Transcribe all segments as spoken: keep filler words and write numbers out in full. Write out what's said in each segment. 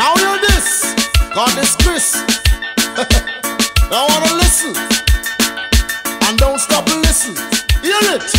Now hear this. God is Chris. Now wanna listen. And don't stop and listen. Hear it.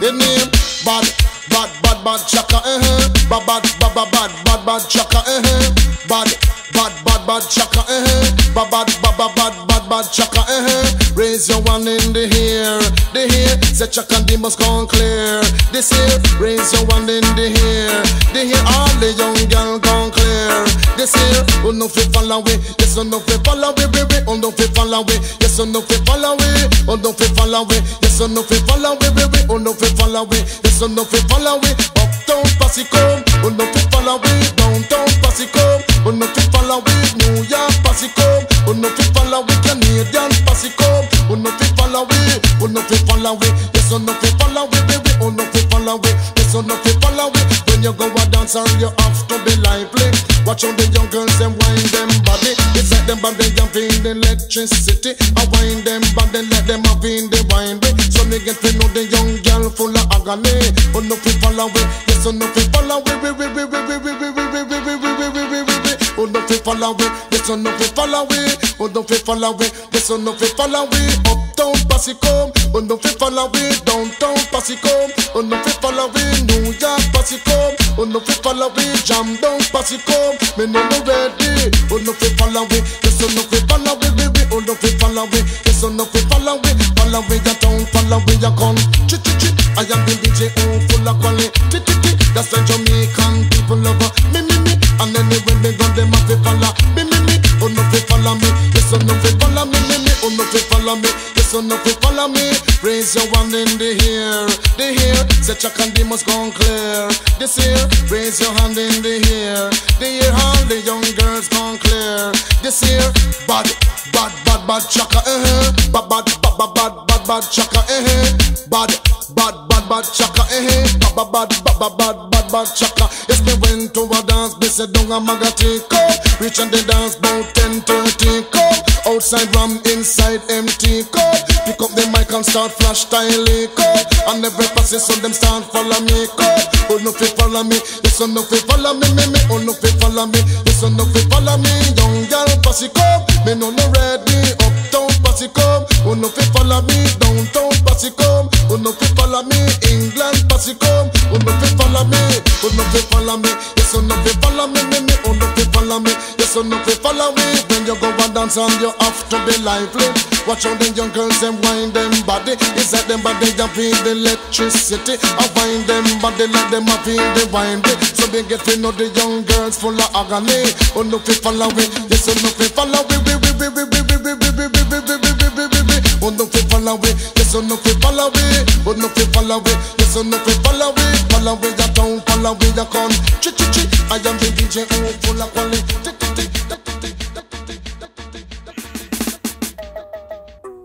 The name bad, bad, bad, bad chaka. Uh huh. Bad, bad, bad, bad, bad, bad, bad chaka. Uh huh. Bad, bad, bad, bad chaka. Uh huh. Bad, bad, bad, bad, bad, bad, bad chaka. Uh huh. Raise your one in the air, the air. Set chaka and demons come clear. This here, raise your one in the air, the air. All the young girl come clear. This here, oh no fit follow we, yes oh no fit follow we, baby. Oh no fit follow we, yes oh no fit follow we, oh no fit follow we, yes oh no fit follow we, baby. Oh no fit follow we, yes oh no fit follow we. Uptown Posse come, oh no fit follow we. Downtown Posse come, oh no fit follow we. New York Posse come, oh no fit follow we. Canadian Posse come, oh no fit follow we, oh no fit follow we. Yes oh no fit follow we, baby. Oh no fit follow we, yes oh no fit follow we. When you go a dancer, you have to be lively. Watch on the young girls and wind them body. It's like them body and feel the electricity. I wind them body, let them have in the wind. So niggas we know the young girl full of agony. Oh no fi follow we, yes oh no fi follow we, we, we, we, we, we, we, we, we, we, we, we, we, we, we, we. Oh no fi follow we, yes oh no fi follow we. Oh no fi follow we, yes oh no fi follow we. Uptown Posse come, oh no fi follow we. Downtown Posse come, oh no fi follow we. New York Posse come, oh no fi follow we. Jam down Posse come. Me no no ready, oh no fi follow we, yes oh no fi follow we, we we, oh no fi follow we, yes oh no fi follow we, follow we your town, follow we your gun, chit chit chit, I am the D J who full of quality, chit chit chit, that's why Jamaican people love me me me, and anyway me gun them a fi follow me me me, oh no fi follow me, yes oh no fi follow me me me, oh no fi follow me, yes oh no fi follow me, raise your hand in the air, the air, set your candy must gone clear, this here, raise your hand in the air, the air. All the young girls gone clear. This here, bad, bad, bad, bad chaka. Eh, bad, bad, bad, bad, bad, bad, bad chaka. Eh, bad, bad, bad, bad chaka. Eh, bad, bad, bad, bad, bad, bad, bad chaka. Yes, we went to a dance. We said don't a magazine come. Reach and the dance bout ten thirty come. Outside ram, inside empty cup. Pick up the mic and start flash style cup. And every passage so them start follow me cup. Oh no fi follow me, yes oh no fi follow me me me. Oh no fi follow me, yes oh no fi follow me. Young girl Posse come, me no no ready. Uptown Posse come, oh no fi follow me. Downtown Posse come, oh no fi follow me. England Posse come, oh no fi follow me, oh no fi follow me, yes oh no fi follow me me me. Oh no fi follow me, yes oh no fi follow me. When you go and dance and you have to be lively. Watch out the young girls and wind them body. It's like them body and feel the electricity. I wind them body like them I feel the wind. So they get to know the young girls full of agony. Oh no fi follow we, yes oh no fi follow we, we, we, we, we, we, we, we, we, we, we, we. Oh no fi follow we, yes oh no fi follow we. Oh no fi follow we, yes oh no fi follow we. Follow we your town, follow we your con. Chi chi chi, I am the D J who full of quality.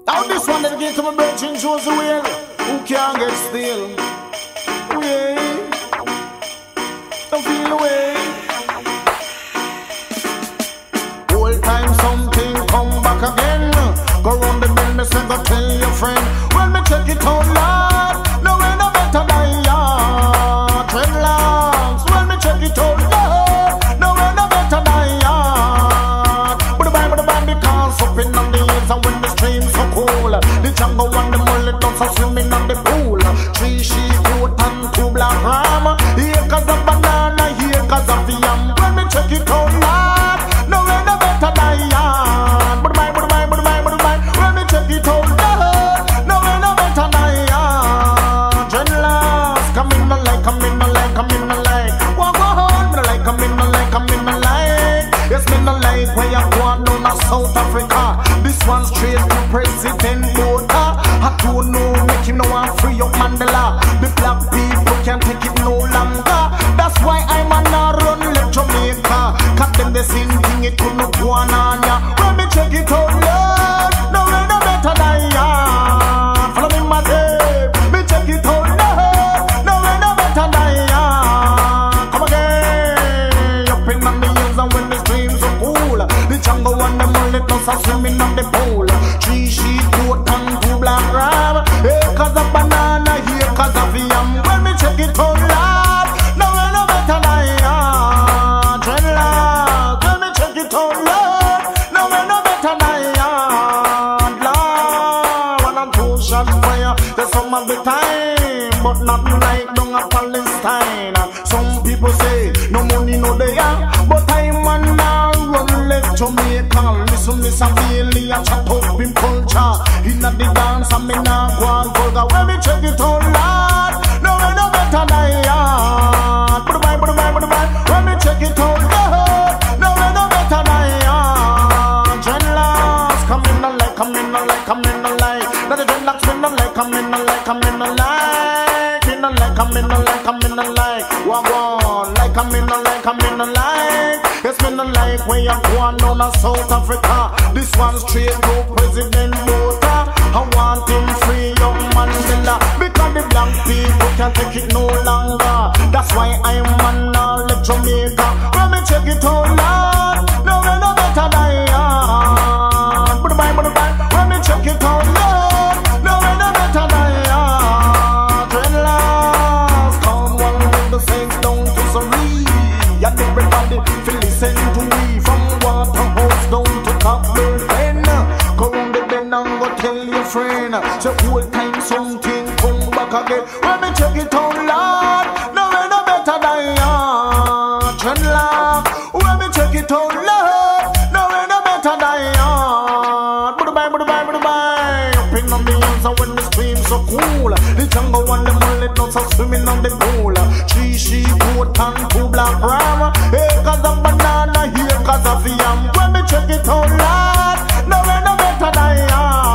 Now this one that gave to my virgin shows the way who can't get still. Way, don't feel away. Whole time something come back again. Go round the bend, me say go tell your friend. Well, me check it out, lad. No way no better than ya. Dreadlocks. Well, me check it out, lad. No way no better than ya. But the band, but the band, because up in on the hills and when the streams. The jungle and the mullet dogs are swimming on the pool. Three sheep, goat and two black ram. Here comes a banana, here comes a yam. Let me check it out, lad. No way no better than ya. But bye, but bye, but bye, but bye. Let me check it out, lad. No way no better than ya. Dreadlocks, come in my life, come in my life, come in my life. Walk on, me like, come in my life, come in my life. Yes, me no like where you go down to South Africa. This one straight to President Bota. I don't know, make him know I free up Mandela. The black people can't take it no longer. That's why I'm an run left Jamaica. Cut them the same thing, it could not go on on ya. Let me check it out, lad. No way no better than ya. Follow me, my day. Me check it out, lad. No way no better than ya. Come again. Up in on the hills and when the streams are cool. The jungle and the mullet dogs are swimming on the pool. Three sheep, goat and two black ram. Here comes a banana, here comes a yam. not like down a Palestine. Some people say no money no they are, but I'm on now run left Jamaica. Listen, Miss Amelie and chat up in culture. Inna the dance and me nah go and vulgar. When me check it out, lad, no we no better than ya. Put by, put by, put by. When me check it out, lad, no we no better than ya. Dreadlocks come in the light, come in the light, come in the light. Now the dreadlocks in the light, come in the light, come in the light. Come in the light, come in the light, walk on. Like come in the light, come in the light. Yes, in the light where I'm going down to South Africa. This one straight to President Botha. I want him free of Mandela, because the black people can't take it no longer. That's why I'm on now, let Jamaica. Let me check it out, lad. No, we no better than ya. Put it by, put it by. Let me check it out, lad. No, we no better than ya. Everybody feel listen to me from Waterhouse down to Copper Pen. Go round the bend and go tell your friend. Say whole time something come back again. When me check it out, lad, no we no better than ya. Dreadlock. When me check it out, lad, no we no better than ya. Bye bye, bye bye, bye bye. Up in the hills and when the stream so cool, the jungle and the mullet nuts are swimming on the pool. Three sheep, goat and two black ram. Hey, cause a banana, here cause a yam. When me check it out, lad, no we no better than ya.